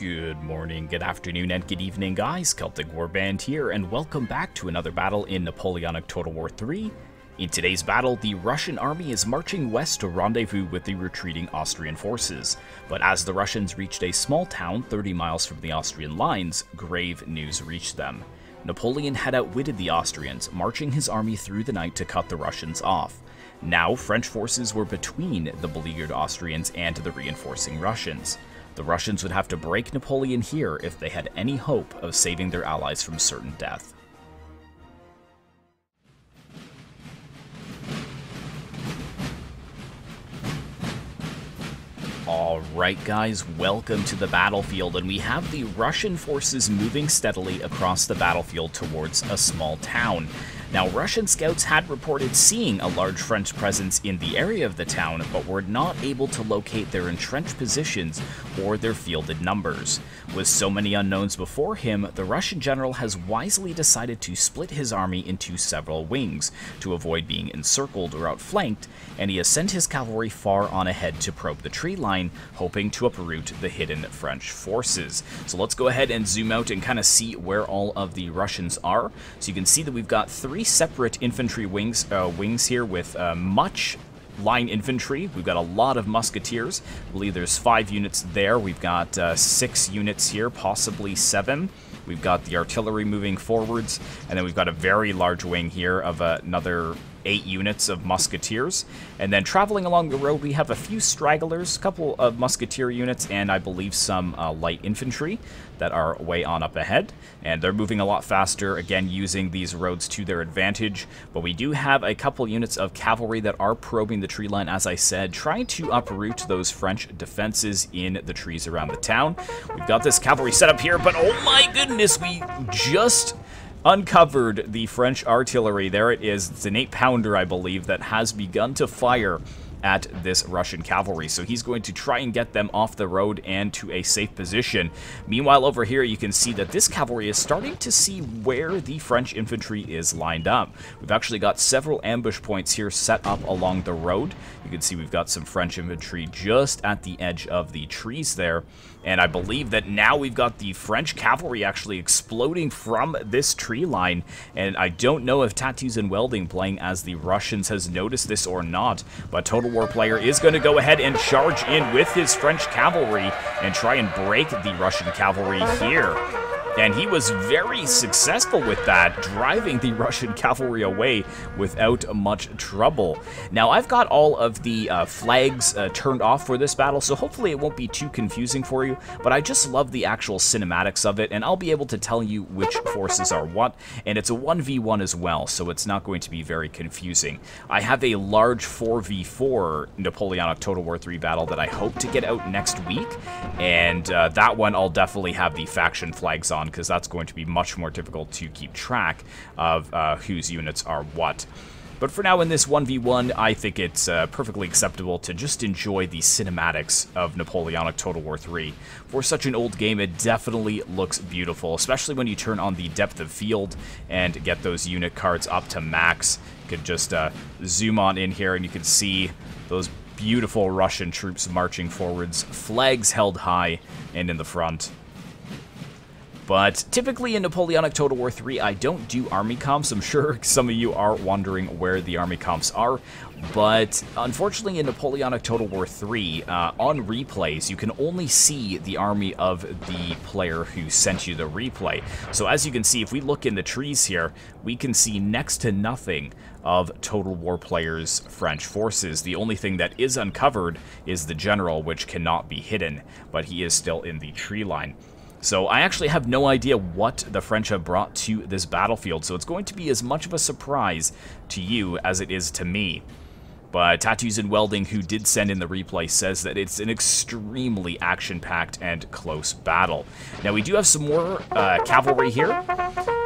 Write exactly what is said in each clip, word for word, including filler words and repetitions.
Good morning, good afternoon, and good evening, guys. Celtic Warband here, and welcome back to another battle in Napoleonic Total War three. In today's battle, the Russian army is marching west to rendezvous with the retreating Austrian forces. But as the Russians reached a small town thirty miles from the Austrian lines, grave news reached them. Napoleon had outwitted the Austrians, marching his army through the night to cut the Russians off. Now, French forces were between the beleaguered Austrians and the reinforcing Russians. The Russians would have to break Napoleon here if they had any hope of saving their allies from certain death. Alright guys, welcome to the battlefield, and we have the Russian forces moving steadily across the battlefield towards a small town. Now, Russian scouts had reported seeing a large French presence in the area of the town, but were not able to locate their entrenched positions or their fielded numbers. With so many unknowns before him, the Russian general has wisely decided to split his army into several wings to avoid being encircled or outflanked, and he has sent his cavalry far on ahead to probe the tree line, hoping to uproot the hidden French forces. So let's go ahead and zoom out and kind of see where all of the Russians are. So you can see that we've got three Three separate infantry wings uh, wings here with uh, much line infantry. We've got a lot of musketeers. I believe there's five units there. We've got uh, six units here, possibly seven. We've got the artillery moving forwards, and then we've got a very large wing here of uh, another eight units of musketeers. And then traveling along the road, we have a few stragglers, a couple of musketeer units, and I believe some uh, light infantry that are way on up ahead, and they're moving a lot faster, again using these roads to their advantage. But we do have a couple units of cavalry that are probing the tree line, as I said, trying to uproot those French defenses in the trees around the town. We've got this cavalry set up here, but oh my goodness, we just uncovered the French artillery. There it is. It's an eight pounder, I believe, that has begun to fire at this Russian cavalry. So he's going to try and get them off the road and to a safe position. Meanwhile, over here, you can see that this cavalry is starting to see where the French infantry is lined up. We've actually got several ambush points here set up along the road. You can see we've got some French infantry just at the edge of the trees there. And I believe that now we've got the French cavalry actually exploding from this tree line. And I don't know if Tattoos and Welding, playing as the Russians, has noticed this or not, but Total War Player is going to go ahead and charge in with his French cavalry and try and break the Russian cavalry here. And he was very successful with that, driving the Russian cavalry away without much trouble. Now, I've got all of the uh, flags uh, turned off for this battle, so hopefully it won't be too confusing for you, but I just love the actual cinematics of it, and I'll be able to tell you which forces are what, and it's a one v one as well, so it's not going to be very confusing. I have a large four v four Napoleonic Total War three battle that I hope to get out next week, and uh, that one I'll definitely have the faction flags on, because that's going to be much more difficult to keep track of uh, whose units are what. But for now, in this one v one, I think it's uh, perfectly acceptable to just enjoy the cinematics of Napoleonic Total War three. For such an old game, it definitely looks beautiful, especially when you turn on the depth of field and get those unit cards up to max. You can just uh, zoom on in here, and you can see those beautiful Russian troops marching forwards, flags held high and in the front. But typically in Napoleonic Total War three, I don't do army comps. I'm sure some of you are wondering where the army comps are. But unfortunately in Napoleonic Total War three, uh, on replays, you can only see the army of the player who sent you the replay. So as you can see, if we look in the trees here, we can see next to nothing of Total War Player's French forces. The only thing that is uncovered is the general, which cannot be hidden, but he is still in the tree line. So I actually have no idea what the French have brought to this battlefield, so it's going to be as much of a surprise to you as it is to me. But Tattoos and Welding, who did send in the replay, says that it's an extremely action-packed and close battle. Now, we do have some more uh, cavalry here,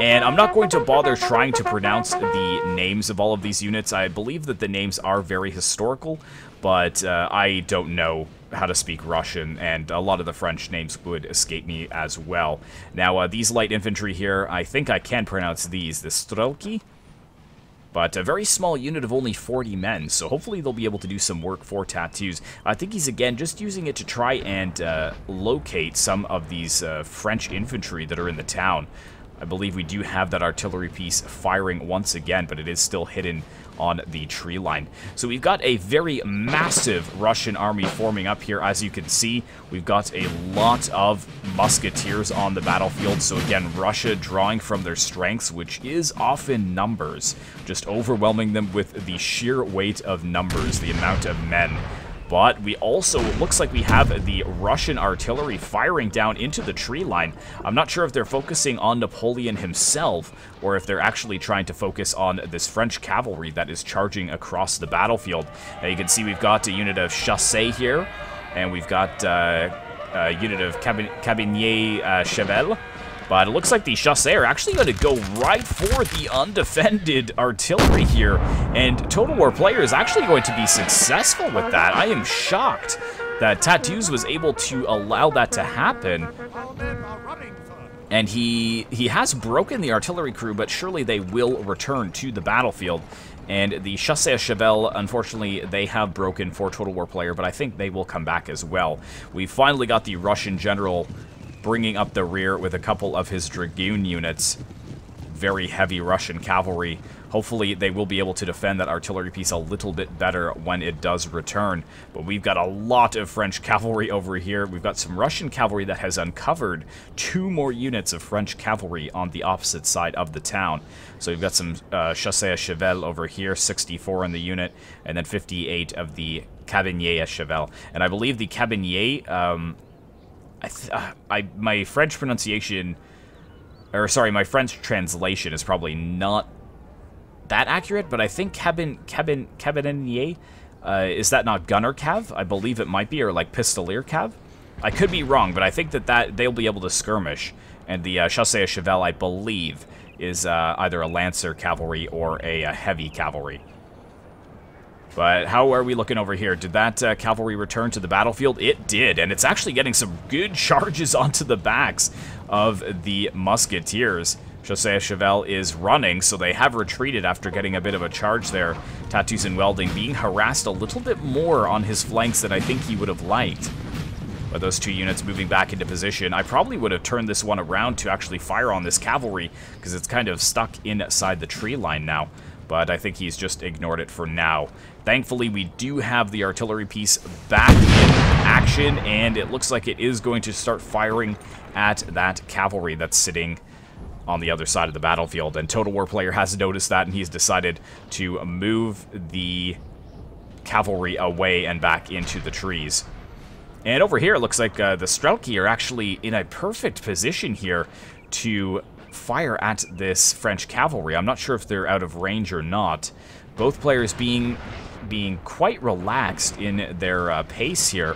and I'm not going to bother trying to pronounce the names of all of these units. I believe that the names are very historical, but uh, I don't know how to speak Russian, and a lot of the French names would escape me as well. Now, uh, these light infantry here, I think I can pronounce these. The Strelki? But a very small unit of only forty men, so hopefully they'll be able to do some work for Tattoos. I think he's, again, just using it to try and uh, locate some of these uh, French infantry that are in the town. I believe we do have that artillery piece firing once again, but it is still hidden on the tree line. So we've got a very massive Russian army forming up here. As you can see, we've got a lot of musketeers on the battlefield. So again, Russia drawing from their strengths, which is often numbers, just overwhelming them with the sheer weight of numbers, the amount of men. But we also, it looks like we have the Russian artillery firing down into the tree line. I'm not sure if they're focusing on Napoleon himself or if they're actually trying to focus on this French cavalry that is charging across the battlefield. Now you can see we've got a unit of Chasseurs here, and we've got uh, a unit of Cavaliers à Cheval. But it looks like the Chasseurs are actually going to go right for the undefended artillery here. And Total War Player is actually going to be successful with that. I am shocked that Tattoos was able to allow that to happen. And he, he has broken the artillery crew, but surely they will return to the battlefield. And the Chasseurs à Cheval, unfortunately, they have broken for Total War Player, but I think they will come back as well. We finally got the Russian general bringing up the rear with a couple of his Dragoon units. Very heavy Russian cavalry. Hopefully they will be able to defend that artillery piece a little bit better when it does return. But we've got a lot of French cavalry over here. We've got some Russian cavalry that has uncovered two more units of French cavalry on the opposite side of the town. So we've got some uh, Chasseurs à Cheval over here, sixty-four in the unit, and then fifty-eight of the Cavaliers à Cheval. And I believe the Cavaliers... Um, I, th I my French pronunciation, or sorry, my French translation is probably not that accurate, but I think cabin cabin cabinier, uh, is that not gunner cav? I believe it might be, or like pistolier cav. I could be wrong, but I think that that they'll be able to skirmish, and the uh, Chasseurs à Cheval, I believe, is uh, either a lancer cavalry or a, a heavy cavalry. But how are we looking over here? Did that uh, cavalry return to the battlefield? It did, and it's actually getting some good charges onto the backs of the musketeers. Chasseurs à Cheval is running, so they have retreated after getting a bit of a charge there. Tattoos and Welding being harassed a little bit more on his flanks than I think he would have liked. But those two units moving back into position. I probably would have turned this one around to actually fire on this cavalry, because it's kind of stuck inside the tree line now. But I think he's just ignored it for now. Thankfully, we do have the artillery piece back in action, and it looks like it is going to start firing at that cavalry that's sitting on the other side of the battlefield. And Total War Player has noticed that, and he's decided to move the cavalry away and back into the trees. And over here, it looks like uh, the Strelki are actually in a perfect position here to fire at this French cavalry. I'm not sure if they're out of range or not. Both players being being quite relaxed in their uh, pace here.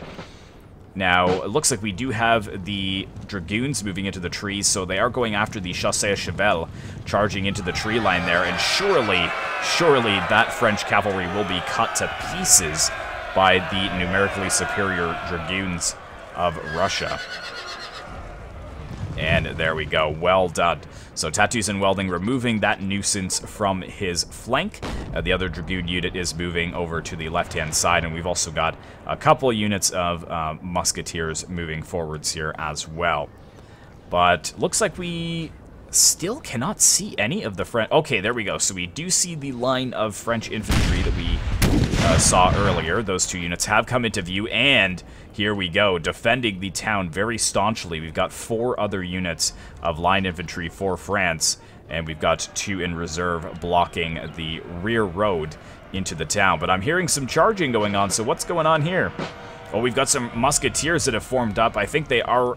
Now, it looks like we do have the Dragoons moving into the trees, so they are going after the Chasseurs à Cheval, charging into the tree line there, and surely, surely that French cavalry will be cut to pieces by the numerically superior Dragoons of Russia. And there we go, well done. So Tattoos and Welding removing that nuisance from his flank. Uh, the other Dragoon unit is moving over to the left-hand side, and we've also got a couple units of uh, Musketeers moving forwards here as well. But looks like we still cannot see any of the French... Okay, there we go. So we do see the line of French infantry that we uh, saw earlier. Those two units have come into view, and... Here we go, defending the town very staunchly. We've got four other units of line infantry for France, and we've got two in reserve blocking the rear road into the town. But I'm hearing some charging going on, so what's going on here? Well, we've got some musketeers that have formed up. I think they are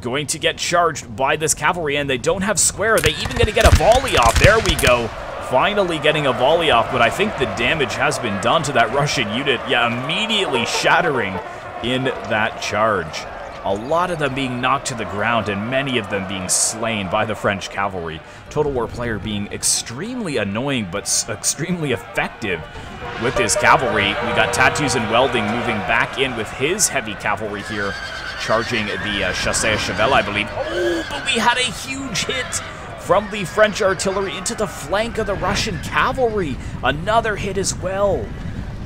going to get charged by this cavalry, and they don't have square. Are they even going to get a volley off? There we go. Finally getting a volley off, but I think the damage has been done to that Russian unit. Yeah, immediately shattering in that charge. A lot of them being knocked to the ground and many of them being slain by the French cavalry. Total War Player being extremely annoying but extremely effective with his cavalry. We got Tattoos and Welding moving back in with his heavy cavalry here, charging the uh, Chasseurs à Cheval, I believe. Oh, but we had a huge hit from the French artillery into the flank of the Russian cavalry. Another hit as well.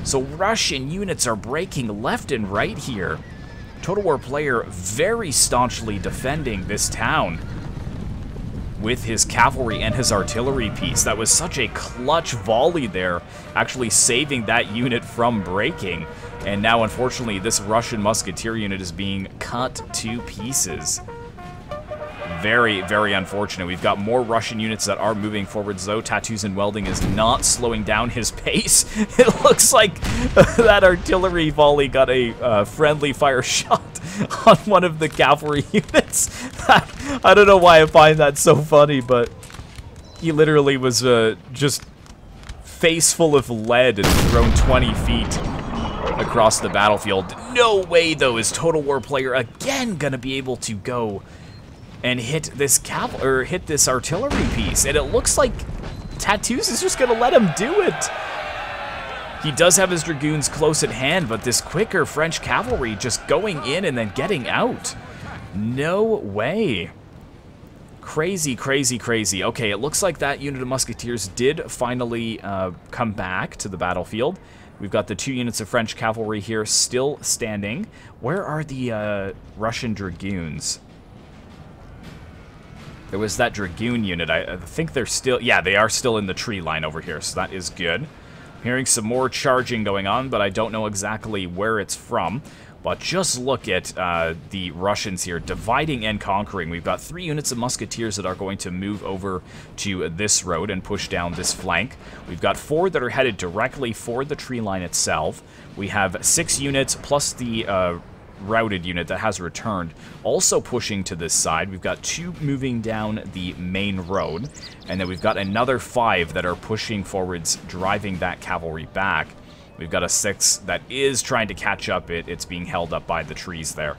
So Russian units are breaking left and right here. Total War player very staunchly defending this town with his cavalry and his artillery piece. That was such a clutch volley there, actually saving that unit from breaking. And now, unfortunately, this Russian musketeer unit is being cut to pieces. Very, very unfortunate. We've got more Russian units that are moving forwards, though. Tattoos and Welding is not slowing down his pace. It looks like that artillery volley got a uh, friendly fire shot on one of the cavalry units. I don't know why I find that so funny, but he literally was uh, just face full of lead and thrown twenty feet across the battlefield. No way, though, is Total War player again gonna be able to go and hit this cav- or hit this artillery piece, and it looks like Tattoos is just gonna let him do it. He does have his Dragoons close at hand, but this quicker French cavalry just going in and then getting out. No way. Crazy, crazy, crazy. Okay, it looks like that unit of musketeers did finally uh, come back to the battlefield. We've got the two units of French cavalry here still standing. Where are the uh, Russian Dragoons? There was that Dragoon unit. I, I think they're still... Yeah, they are still in the tree line over here, so that is good. I'm hearing some more charging going on, but I don't know exactly where it's from. But just look at uh, the Russians here, dividing and conquering. We've got three units of musketeers that are going to move over to this road and push down this flank. We've got four that are headed directly for the tree line itself. We have six units plus the... Uh, routed unit that has returned, also pushing to this side. We've got two moving down the main road, and then we've got another five that are pushing forwards, driving that cavalry back. We've got a six that is trying to catch up. It it's being held up by the trees there.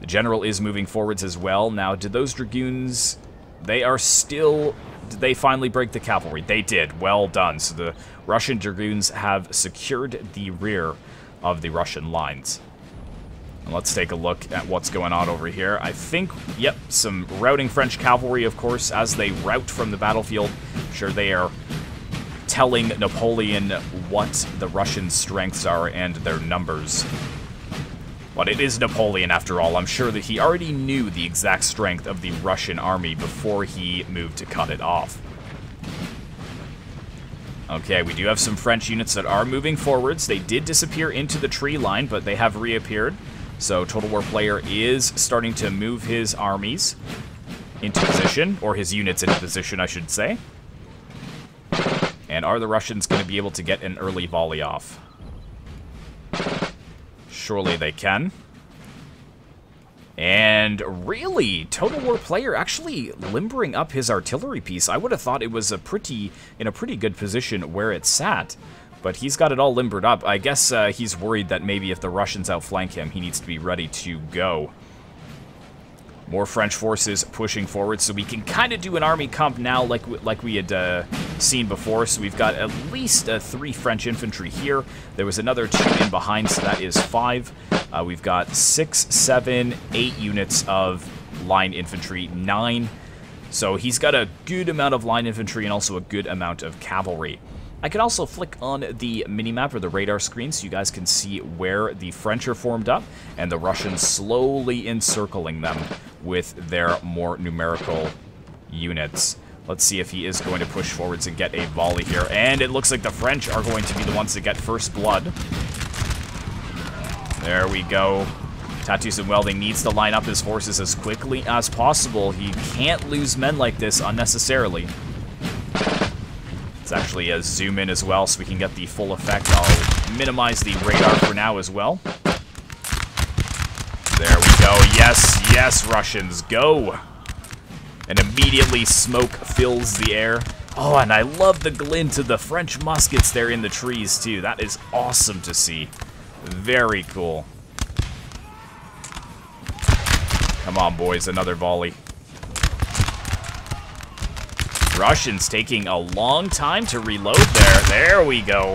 The general is moving forwards as well. Now, did those Dragoons, they are still, did they finally break the cavalry? They did. Well done. So the Russian Dragoons have secured the rear of the Russian lines. Let's take a look at what's going on over here. I think, yep, some routing French cavalry, of course, as they rout from the battlefield. I'm sure they are telling Napoleon what the Russian strengths are and their numbers. But it is Napoleon, after all. I'm sure that he already knew the exact strength of the Russian army before he moved to cut it off. Okay, we do have some French units that are moving forwards. They did disappear into the tree line, but they have reappeared. So Total War player is starting to move his armies into position, or his units into position, I should say. And are the Russians going to be able to get an early volley off? Surely they can. And really, Total War player actually limbering up his artillery piece. I would have thought it was a pretty in a pretty good position where it sat. But he's got it all limbered up. I guess uh, he's worried that maybe if the Russians outflank him, he needs to be ready to go. More French forces pushing forward, so we can kind of do an army comp now like, like we had uh, seen before. So we've got at least uh, three French infantry here. There was another two in behind, so that is five. Uh, we've got six, seven, eight units of line infantry, nine. So he's got a good amount of line infantry and also a good amount of cavalry. I could also flick on the minimap or the radar screen so you guys can see where the French are formed up and the Russians slowly encircling them with their more numerical units. Let's see if he is going to push forwards and get a volley here. And it looks like the French are going to be the ones that get first blood. There we go. Tattoos and Welding needs to line up his forces as quickly as possible. He can't lose men like this unnecessarily. Let's actually uh, zoom in as well so we can get the full effect. I'll minimize the radar for now as well. There we go. Yes, yes, Russians, go! And immediately smoke fills the air. Oh, and I love the glint of the French muskets there in the trees, too. That is awesome to see. Very cool. Come on, boys, another volley. Russians taking a long time to reload there. There we go.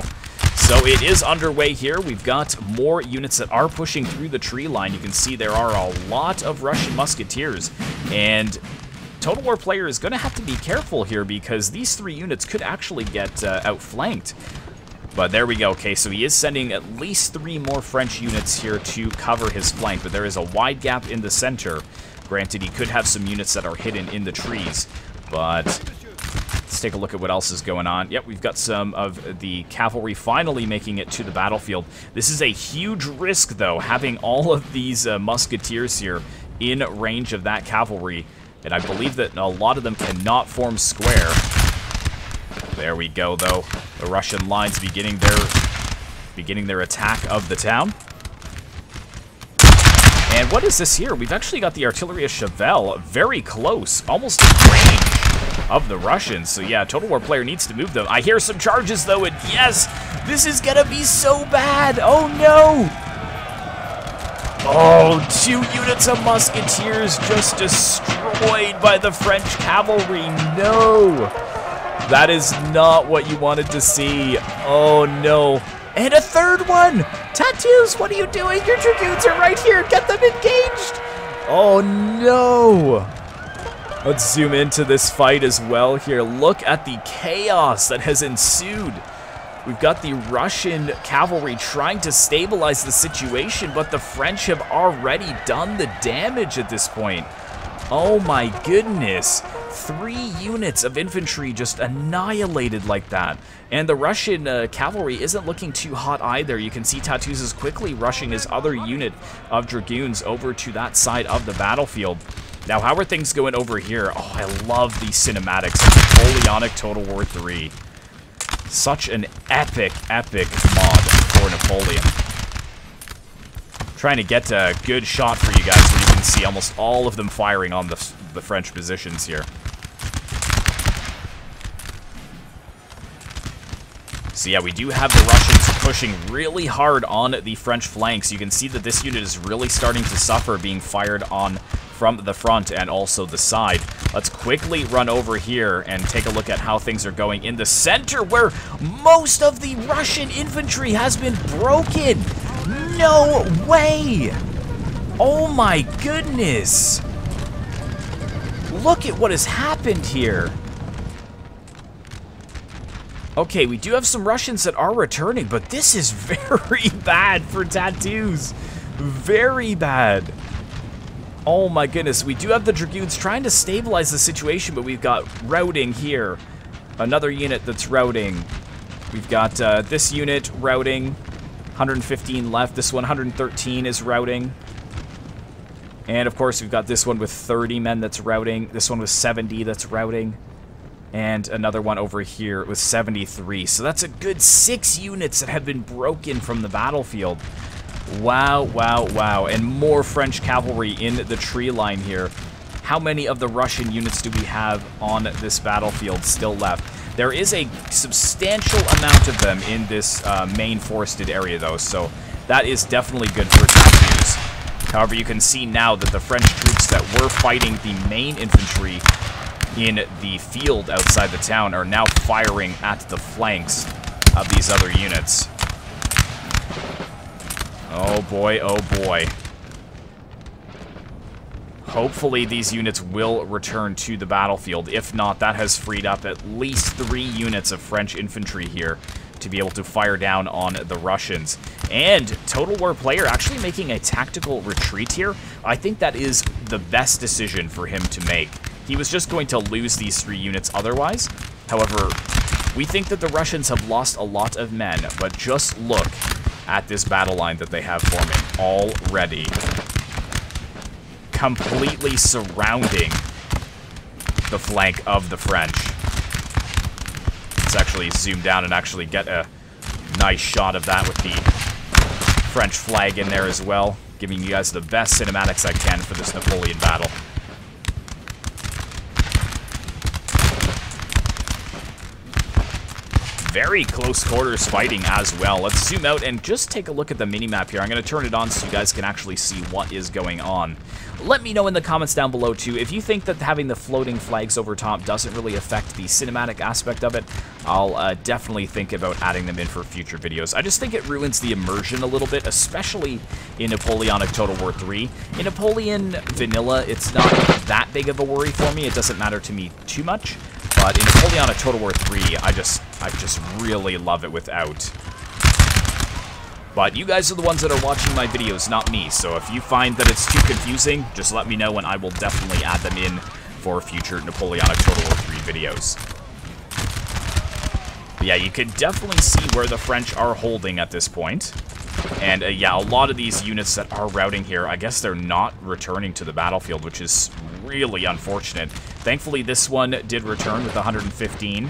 So it is underway here. We've got more units that are pushing through the tree line. You can see there are a lot of Russian musketeers. And Total War player is going to have to be careful here because these three units could actually get uh, outflanked. But there we go. Okay, so he is sending at least three more French units here to cover his flank, but there is a wide gap in the center. Granted, he could have some units that are hidden in the trees, but let's take a look at what else is going on. Yep, we've got some of the cavalry finally making it to the battlefield. This is a huge risk, though, having all of these uh, musketeers here in range of that cavalry, and I believe that a lot of them cannot form square. There we go, though. The Russian lines beginning their beginning their attack of the town. And what is this here? We've actually got the artillery of Cheval very close, almost in range of the Russians. So yeah, Total War player needs to move them. I hear some charges though, and yes, this is gonna be so bad. Oh no! Oh, two units of musketeers just destroyed by the French cavalry. No! That is not what you wanted to see. Oh no. And a third one! Tattoos, what are you doing? Your Dragoons are right here. Get them engaged! Oh no! Let's zoom into this fight as well here. Look at the chaos that has ensued. We've got the Russian cavalry trying to stabilize the situation, but the French have already done the damage at this point. Oh my goodness. Three units of infantry just annihilated like that. And the Russian uh, cavalry isn't looking too hot either. You can see Tattoos is quickly rushing his other unit of Dragoons over to that side of the battlefield. Now, how are things going over here? Oh, I love these cinematics of Napoleonic Total War three. Such an epic, epic mod for Napoleon. Trying to get a good shot for you guys so you can see almost all of them firing on the, the French positions here. So yeah, we do have the Russians pushing really hard on the French flanks. You can see that this unit is really starting to suffer being fired on from the front and also the side. Let's quickly run over here and take a look at how things are going in the center where most of the Russian infantry has been broken. No way! Oh my goodness! Look at what has happened here. Okay, we do have some Russians that are returning, but this is very bad for Tattoos. Very bad. Oh my goodness, we do have the Dragoons trying to stabilize the situation, but we've got routing here. Another unit that's routing. We've got uh, this unit routing. one hundred fifteen left. This one, one hundred thirteen is routing. And of course, we've got this one with thirty men that's routing. This one with seventy that's routing. And another one over here with seventy-three. So that's a good six units that have been broken from the battlefield. Wow, wow, wow. And more French cavalry in the tree line here. How many of the Russian units do we have on this battlefield still left? There is a substantial amount of them in this uh, main forested area, though, so that is definitely good for Tattoos. However, you can see now that the French troops that were fighting the main infantry in the field outside the town are now firing at the flanks of these other units. Oh boy, oh boy. Hopefully these units will return to the battlefield. If not, that has freed up at least three units of French infantry here to be able to fire down on the Russians. And Total War player actually making a tactical retreat here. I think that is the best decision for him to make. He was just going to lose these three units otherwise. However, we think that the Russians have lost a lot of men, but just look at this battle line that they have forming already. Completely surrounding the flank of the French. Let's actually zoom down and actually get a nice shot of that with the French flag in there as well, giving you guys the best cinematics I can for this Napoleon battle. very close quarters fighting as well. Let's zoom out and just take a look at the minimap here. I'm going to turn it on so you guys can actually see what is going on. Let me know in the comments down below too if you think that having the floating flags over top doesn't really affect the cinematic aspect of it. I'll uh, definitely think about adding them in for future videos. I just think it ruins the immersion a little bit, especially in Napoleonic Total War three. In Napoleon Vanilla, it's not that big of a worry for me. It doesn't matter to me too much. But in Napoleonic Total War three, I just, I just really love it without. But you guys are the ones that are watching my videos, not me. So if you find that it's too confusing, just let me know and I will definitely add them in for future Napoleonic Total War three videos. But yeah, you can definitely see where the French are holding at this point. And uh, yeah, a lot of these units that are routing here, I guess they're not returning to the battlefield, which is really unfortunate. Thankfully, this one did return with one hundred fifteen.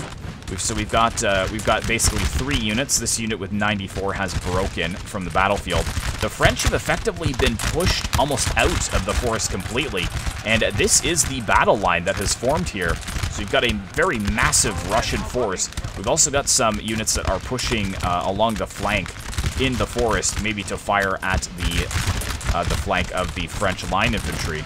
We've, so we've got uh, we've got basically three units. This unit with ninety-four has broken from the battlefield. The French have effectively been pushed almost out of the forest completely. And this is the battle line that has formed here. So you've got a very massive Russian force. We've also got some units that are pushing uh, along the flank in the forest, maybe to fire at the uh, the flank of the French line infantry.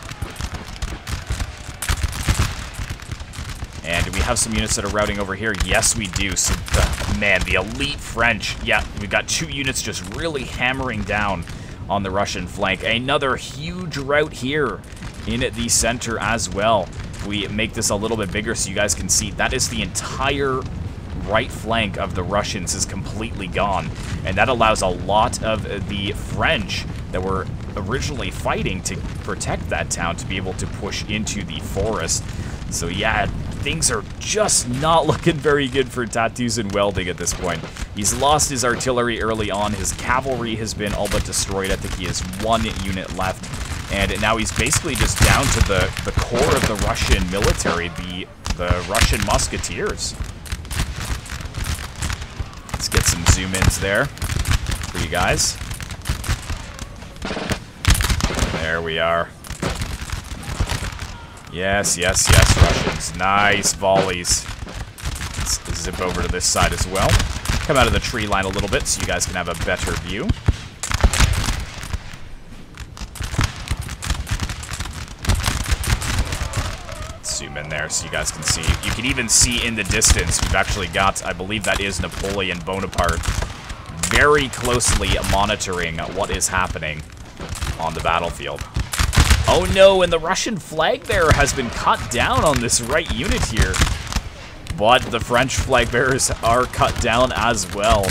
And do we have some units that are routing over here? Yes, we do. So, the, man, the elite French. Yeah, we've got two units just really hammering down on the Russian flank. Another huge rout here in the center as well. We make this a little bit bigger so you guys can see. That is the entire right flank of the Russians is completely gone. And that allows a lot of the French that were originally fighting to protect that town to be able to push into the forest. So yeah, things are just not looking very good for Tattoos and Welding at this point. He's lost his artillery early on. His cavalry has been all but destroyed. I think he has one unit left. And now he's basically just down to the, the core of the Russian military, the, the Russian musketeers. Let's get some zoom-ins there for you guys. There we are. Yes, yes, yes, Russians. Nice volleys. Let's zip over to this side as well. Come out of the tree line a little bit so you guys can have a better view. Zoom in there so you guys can see. You can even see in the distance, we've actually got, I believe that is Napoleon Bonaparte, very closely monitoring what is happening on the battlefield. Oh no, and the Russian flag bearer has been cut down on this right unit here. But the French flag bearers are cut down as well.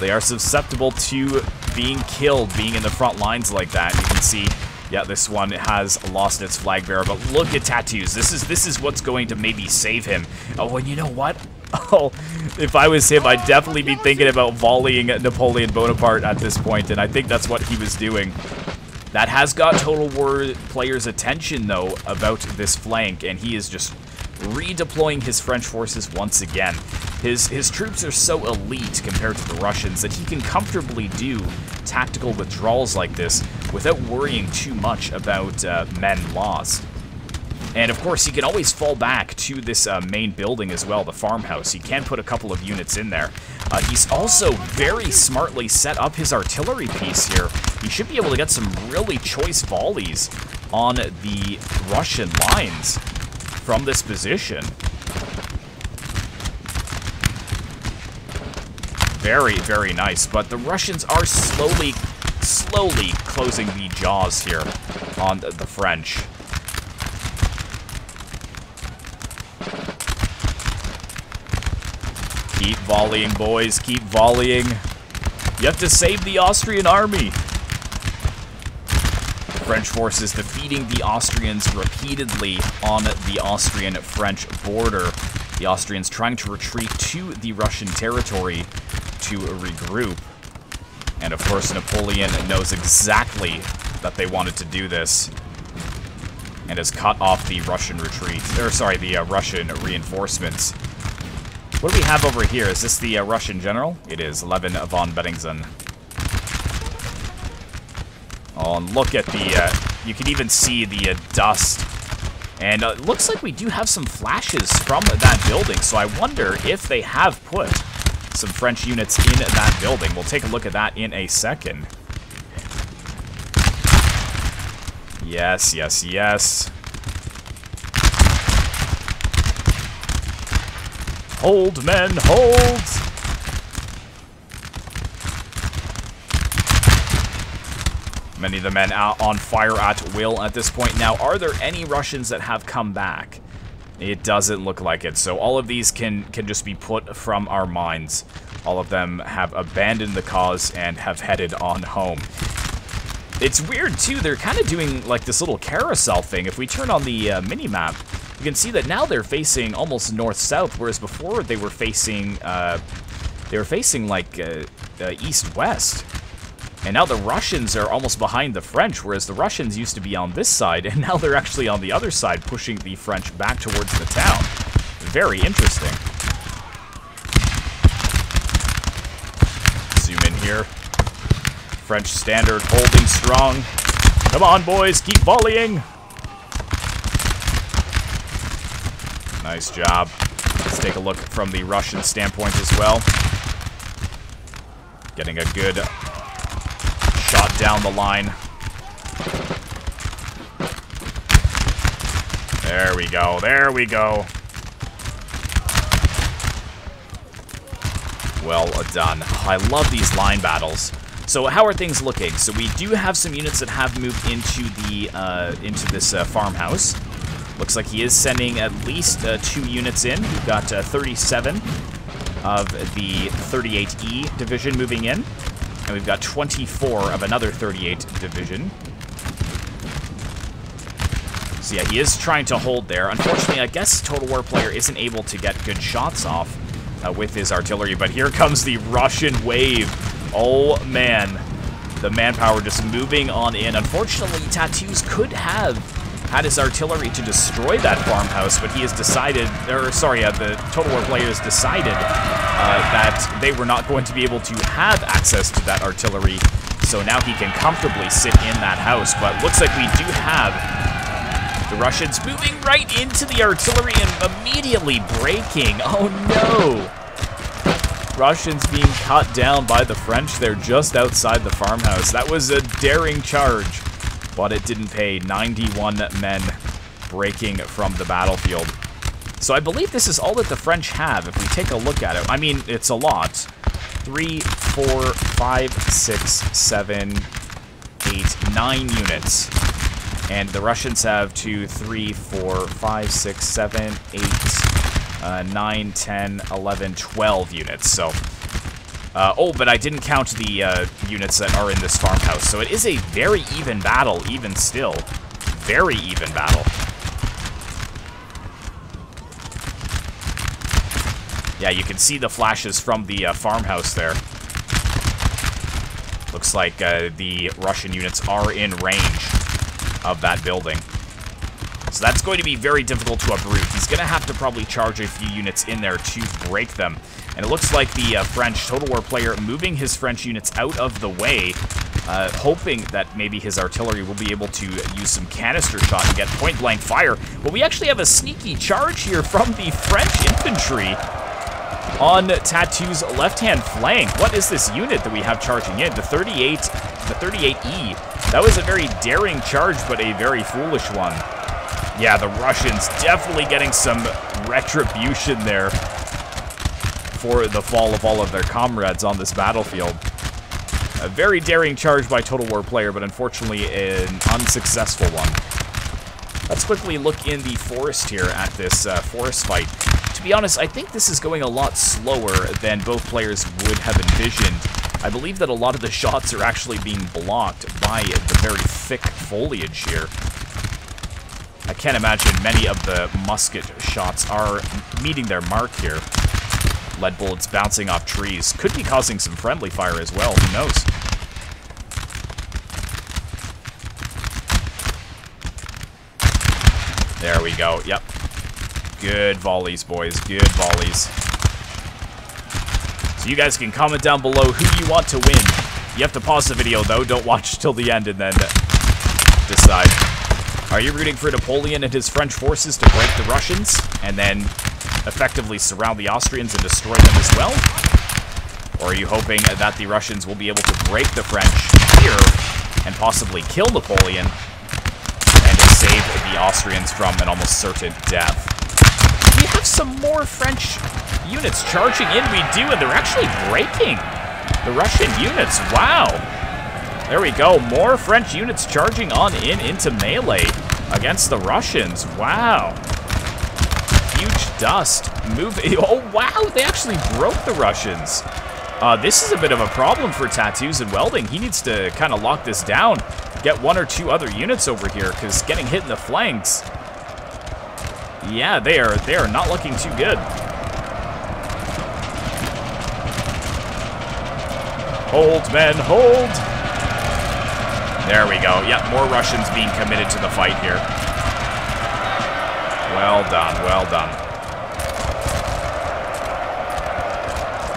They are susceptible to being killed, being in the front lines like that. You can see, yeah, this one has lost its flag bearer, but look at Tattoos. This is this is what's going to maybe save him. Oh, and you know what? Oh, if I was him, I'd definitely be thinking about volleying Napoleon Bonaparte at this point, and I think that's what he was doing. That has got Total War players' attention, though, about this flank, and he is just redeploying his French forces once again. His, his troops are so elite compared to the Russians that he can comfortably do tactical withdrawals like this without worrying too much about uh, men lost. And of course, he can always fall back to this uh, main building as well, the farmhouse. He can put a couple of units in there. Uh, he's also very smartly set up his artillery piece here. He should be able to get some really choice volleys on the Russian lines from this position. Very, very nice. But the Russians are slowly, slowly closing the jaws here on the French. Keep volleying, boys. Keep volleying. You have to save the Austrian army. The French forces defeating the Austrians repeatedly on the Austrian-French border. The Austrians trying to retreat to the Russian territory to regroup. And of course, Napoleon knows exactly that they wanted to do this and has cut off the Russian retreat. Or sorry, the uh, Russian reinforcements. What do we have over here? Is this the uh, Russian general? It is, Levin von Bennigsen. Oh, and look at the, uh, you can even see the uh, dust. And uh, it looks like we do have some flashes from that building, so I wonder if they have put some French units in that building. We'll take a look at that in a second. Yes, yes, yes. Hold, men, hold! Many of the men are on fire at will at this point. Now, are there any Russians that have come back? It doesn't look like it. So all of these can, can just be put from our minds. All of them have abandoned the cause and have headed on home. It's weird, too. They're kind of doing, like, this little carousel thing. If we turn on the uh, mini-map, you can see that now they're facing almost north-south, whereas before they were facing, uh, they were facing, like, uh, uh, east-west. And now the Russians are almost behind the French, whereas the Russians used to be on this side, and now they're actually on the other side, pushing the French back towards the town. Very interesting. Zoom in here. French standard holding strong. Come on, boys, keep volleying. Nice job. Let's take a look from the Russian standpoint as well. Getting a good shot down the line. There we go, there we go. Well done. I love these line battles. So how are things looking? So we do have some units that have moved into the uh, into this uh, farmhouse. Looks like he is sending at least uh, two units in. We've got uh, thirty-seven of the thirty-eight E division moving in, and we've got twenty-four of another thirty-eight division. So yeah, he is trying to hold there. Unfortunately, I guess Total War Player isn't able to get good shots off uh, with his artillery, but here comes the Russian wave. Oh, man. The manpower just moving on in. Unfortunately, Tattoos could have had his artillery to destroy that farmhouse, but he has decided, or sorry, uh, the Total War Players decided uh, that they were not going to be able to have access to that artillery, so now he can comfortably sit in that house. But looks like we do have the Russians moving right into the artillery and immediately breaking. Oh, no. Russians being cut down by the French. They're just outside the farmhouse. That was a daring charge, but it didn't pay. ninety-one men breaking from the battlefield. So I believe this is all that the French have. If we take a look at it, I mean, it's a lot. Three, four, five, six, seven, eight, nine units. And the Russians have two, three, four, five, six, seven, eight, Uh, nine, ten, eleven, twelve units, so... Uh, oh, but I didn't count the uh, units that are in this farmhouse, so it is a very even battle, even still. Very even battle. Yeah, you can see the flashes from the uh, farmhouse there. Looks like uh, the Russian units are in range of that building. So that's going to be very difficult to uproot. He's going to have to probably charge a few units in there to break them. And it looks like the uh, French Total War Player moving his French units out of the way, uh, hoping that maybe his artillery will be able to use some canister shot and get point-blank fire. But we actually have a sneaky charge here from the French infantry on Tattoo's left-hand flank. What is this unit that we have charging in? The thirty-eight, the thirty-eight E. That was a very daring charge, but a very foolish one. Yeah, the Russians definitely getting some retribution there for the fall of all of their comrades on this battlefield. A very daring charge by Total War Player, but unfortunately an unsuccessful one. Let's quickly look in the forest here at this uh, forest fight. To be honest, I think this is going a lot slower than both players would have envisioned. I believe that a lot of the shots are actually being blocked by the very thick foliage here. I can't imagine many of the musket shots are meeting their mark here. Lead bullets bouncing off trees. Could be causing some friendly fire as well, who knows? There we go, yep. Good volleys, boys, good volleys. So you guys can comment down below who you want to win. You have to pause the video though, don't watch till the end and then decide. Are you rooting for Napoleon and his French forces to break the Russians and then effectively surround the Austrians and destroy them as well? Or are you hoping that the Russians will be able to break the French here and possibly kill Napoleon and save the Austrians from an almost certain death? We have some more French units charging in. We do, and they're actually breaking the Russian units. Wow. There we go. More French units charging on in into melee against the Russians. Wow. Huge dust. Move. Oh, wow. They actually broke the Russians. Uh, this is a bit of a problem for Tattoos and Welding. He needs to kind of lock this down, get one or two other units over here, because getting hit in the flanks, yeah, they are, they are not looking too good. Hold, men, hold. There we go. Yep, more Russians being committed to the fight here. Well done, well done.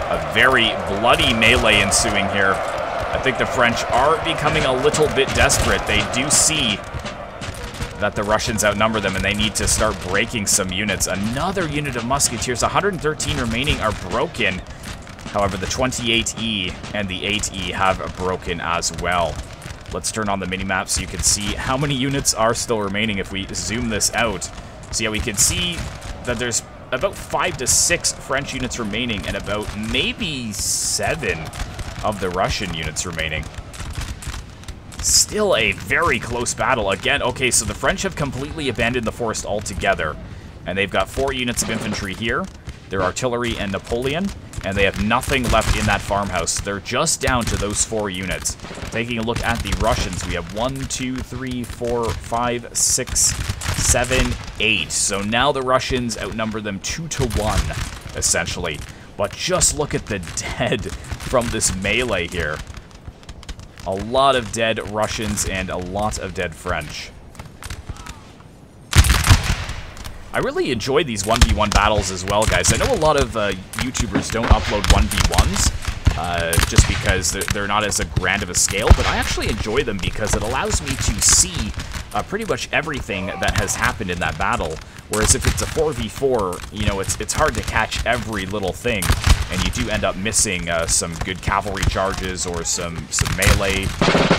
A very bloody melee ensuing here. I think the French are becoming a little bit desperate. They do see that the Russians outnumber them, and they need to start breaking some units. Another unit of musketeers, one hundred thirteen remaining, are broken. However, the twenty-eight E and the eight E have broken as well. Let's turn on the minimap so you can see how many units are still remaining if we zoom this out. So yeah, we can see that there's about five to six French units remaining and about maybe seven of the Russian units remaining. Still a very close battle again. Okay, so the French have completely abandoned the forest altogether, and they've got four units of infantry here, their artillery and Napoleon, and they have nothing left in that farmhouse. They're just down to those four units. Taking a look at the Russians, we have one, two, three, four, five, six, seven, eight. So now the Russians outnumber them two to one, essentially. But just look at the dead from this melee here. A lot of dead Russians and a lot of dead French. I really enjoy these one v one battles as well, guys. I know a lot of uh, YouTubers don't upload one v ones uh, just because they're, they're not as a grand of a scale, but I actually enjoy them because it allows me to see uh, pretty much everything that has happened in that battle. Whereas if it's a four v four, you know, it's, it's hard to catch every little thing, and you do end up missing uh, some good cavalry charges or some, some melee,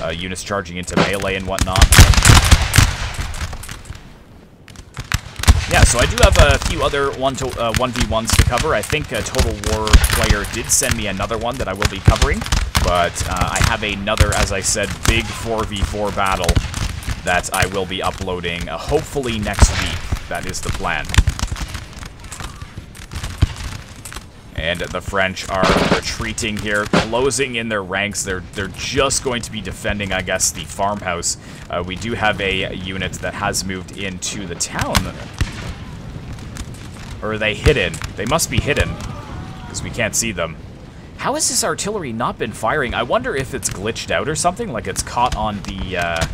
uh, units charging into melee and whatnot. Yeah, so I do have a few other one to, uh, one v ones to cover. I think a Total War player did send me another one that I will be covering, but uh, I have another, as I said, big four v four battle that I will be uploading uh, hopefully next week. That is the plan. And the French are retreating here, closing in their ranks. They're, they're just going to be defending, I guess, the farmhouse. Uh, we do have a unit that has moved into the town. Or are they hidden? They must be hidden, because we can't see them. How has this artillery not been firing? I wonder if it's glitched out or something, like it's caught on the... Uh...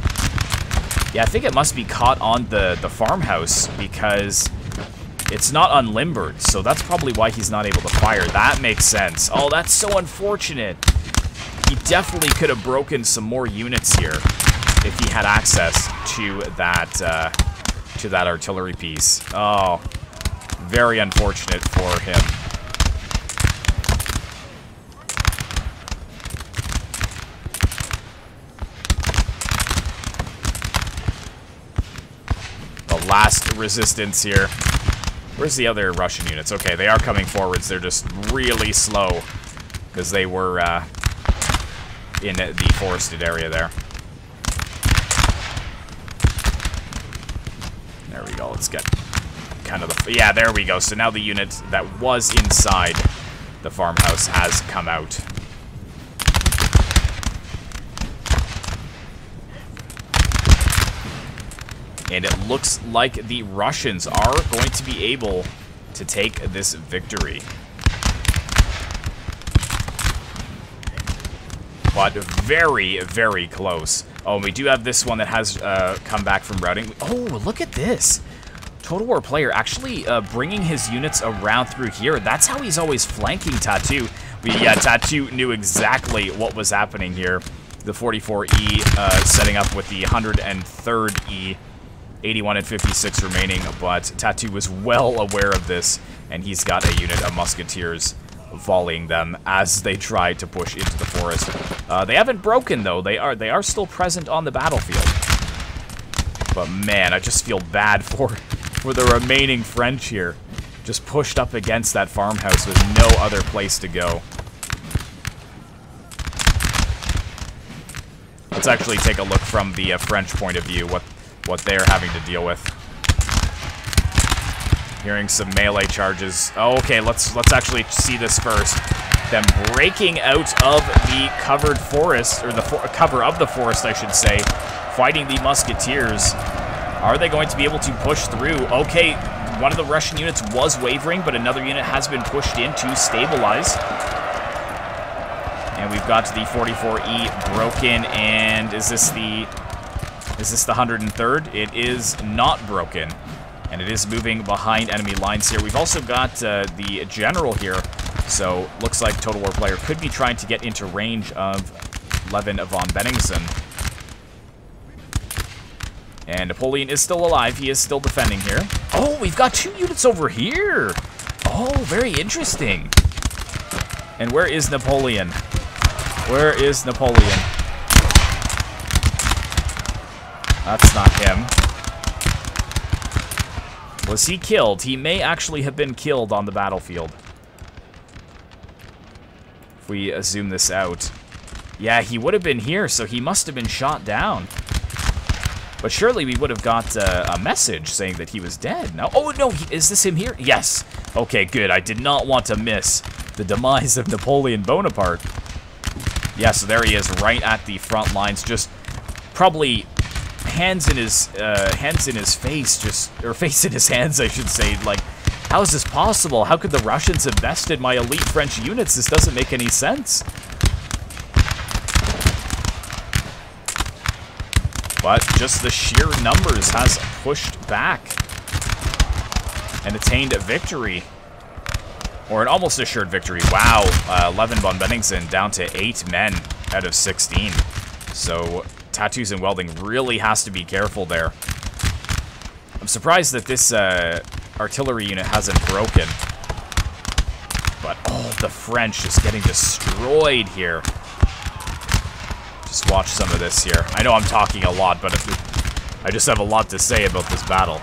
Yeah, I think it must be caught on the, the farmhouse, because it's not unlimbered, so that's probably why he's not able to fire. That makes sense. Oh, that's so unfortunate. He definitely could have broken some more units here if he had access to that, uh, to that artillery piece. Oh... Very unfortunate for him. The last resistance here. Where's the other Russian units? Okay, they are coming forwards. They're just really slow because they were uh, in the forested area there. There we go. Let's get... Kind of the, yeah, there we go. So now the unit that was inside the farmhouse has come out. And it looks like the Russians are going to be able to take this victory. But very, very close. Oh, and we do have this one that has uh, come back from routing. Oh, look at this. Total War player actually uh, bringing his units around through here. That's how he's always flanking Tattoo. We, yeah, Tattoo knew exactly what was happening here. The forty-four E uh, setting up with the one hundred third E, eighty-one and fifty-six remaining, but Tattoo was well aware of this, and he's got a unit of musketeers volleying them as they try to push into the forest. Uh, they haven't broken though. They are they are still present on the battlefield. But man, I just feel bad for for the remaining French here, just pushed up against that farmhouse with no other place to go. Let's actually take a look from the uh, French point of view what what they're having to deal with. Hearing some melee charges. Oh, okay, let's let's actually see this first. Them breaking out of the covered forest, or the for cover of the forest, I should say, fighting the musketeers. Are they going to be able to push through? Okay, one of the Russian units was wavering, but another unit has been pushed in to stabilize. And we've got the forty-four E broken, and is this the is this the one hundred third? It is not broken. And it is moving behind enemy lines here. We've also got uh, the general here. So, looks like Total War Player could be trying to get into range of Levin von Bennigsen. And Napoleon is still alive. He is still defending here. Oh, we've got two units over here. Oh, very interesting. And where is Napoleon? Where is Napoleon? That's not him. Was he killed? He may actually have been killed on the battlefield. If we uh, zoom this out. Yeah, he would have been here, so he must have been shot down. But surely we would have got uh, a message saying that he was dead. No. Oh, no, he, is this him here? Yes. Okay, good. I did not want to miss the demise of Napoleon Bonaparte. Yeah, so there he is, right at the front lines, just probably... hands in his uh, hands in his face, just or face in his hands, I should say. Like, how is this possible? How could the Russians have bested my elite French units? This doesn't make any sense. But just the sheer numbers has pushed back and attained a victory, or an almost assured victory. Wow, uh, Levin von Bennigsen down to eight men out of sixteen. So. Tattoos and Welding really has to be careful there. I'm surprised that this uh, artillery unit hasn't broken. But, oh, the French just getting destroyed here. Just watch some of this here. I know I'm talking a lot, but if we, I just have a lot to say about this battle.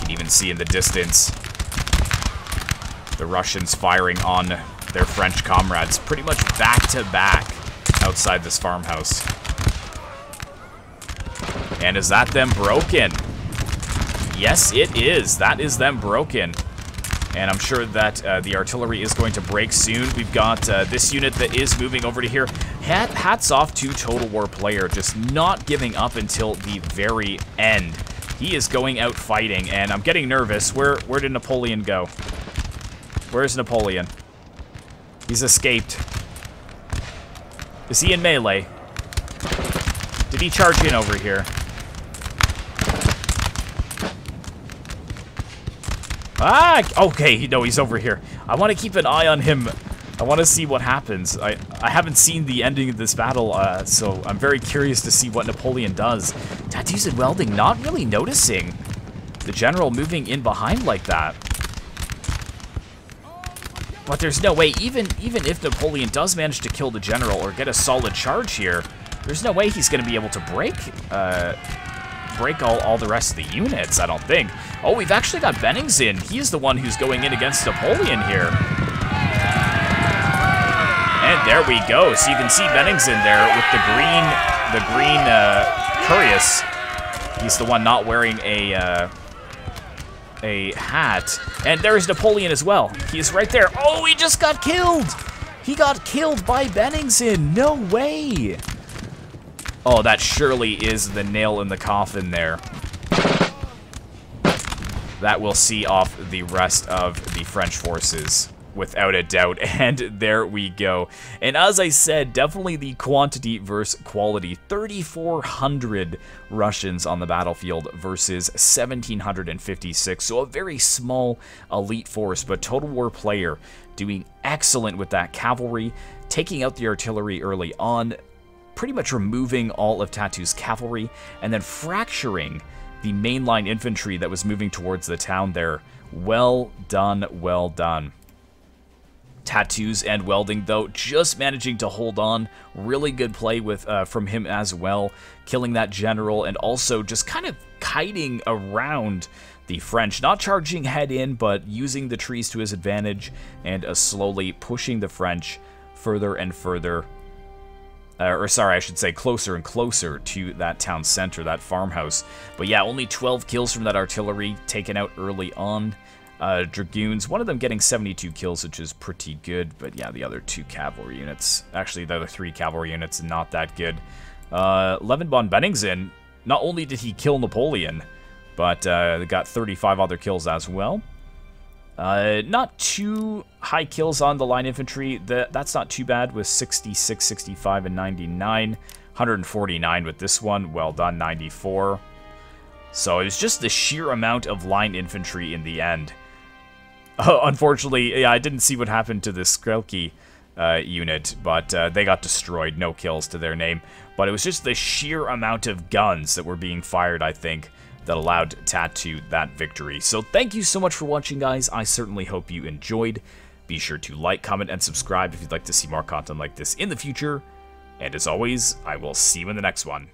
You can even see in the distance the Russians firing on their French comrades, pretty much back to back outside this farmhouse. And is that them broken? Yes, it is. That is them broken. And I'm sure that uh, the artillery is going to break soon. We've got uh, this unit that is moving over to here. Hat, hats off to Total War Player, just not giving up until the very end. He is going out fighting, and I'm getting nervous. Where, where did Napoleon go? Where's Napoleon? He's escaped. Is he in melee? Did he charge in over here? Ah, okay, no, he's over here. I want to keep an eye on him. I want to see what happens. I, I haven't seen the ending of this battle, uh, so I'm very curious to see what Napoleon does. Tattoos and Welding not really noticing the general moving in behind like that. But there's no way, even even if Napoleon does manage to kill the general or get a solid charge here, there's no way he's going to be able to break uh, break all, all the rest of the units, I don't think. Oh, we've actually got Bennigsen. He is the one who's going in against Napoleon here. And there we go. So you can see Bennigsen there with the green, the green uh, cuirass. He's the one not wearing a... Uh, a hat. And there is Napoleon as well. He's right there. Oh, he just got killed! He got killed by Bennigsen! No way! Oh, that surely is the nail in the coffin there. That will see off the rest of the French forces, without a doubt. And there we go. And as I said, definitely the quantity versus quality. thirty-four hundred Russians on the battlefield versus one thousand seven hundred fifty-six. So a very small elite force, but Total War Player doing excellent with that cavalry, taking out the artillery early on, pretty much removing all of Tattoo's cavalry, and then fracturing the mainline infantry that was moving towards the town there. Well done, well done. Tattoos and Welding, though, just managing to hold on. Really good play with uh, from him as well, killing that general and also just kind of kiting around the French, not charging head in, but using the trees to his advantage and uh, slowly pushing the French further and further, uh, or sorry, I should say closer and closer to that town center, that farmhouse. But yeah, only twelve kills from that artillery taken out early on. Uh, Dragoons, one of them getting seventy-two kills, which is pretty good, but yeah, the other two cavalry units, actually the other three cavalry units, not that good. Uh, Levin von Bennigsen, not only did he kill Napoleon, but uh, got thirty-five other kills as well. Uh, not too high kills on the line infantry, the, that's not too bad, with sixty-six, sixty-five, and ninety-nine, one hundred forty-nine with this one, well done, ninety-four. So it was just the sheer amount of line infantry in the end. Uh, unfortunately, yeah, I didn't see what happened to the Strelki uh, unit, but uh, they got destroyed. No kills to their name. But it was just the sheer amount of guns that were being fired, I think, that allowed Tattoo that victory. So thank you so much for watching, guys. I certainly hope you enjoyed. Be sure to like, comment, and subscribe if you'd like to see more content like this in the future. And as always, I will see you in the next one.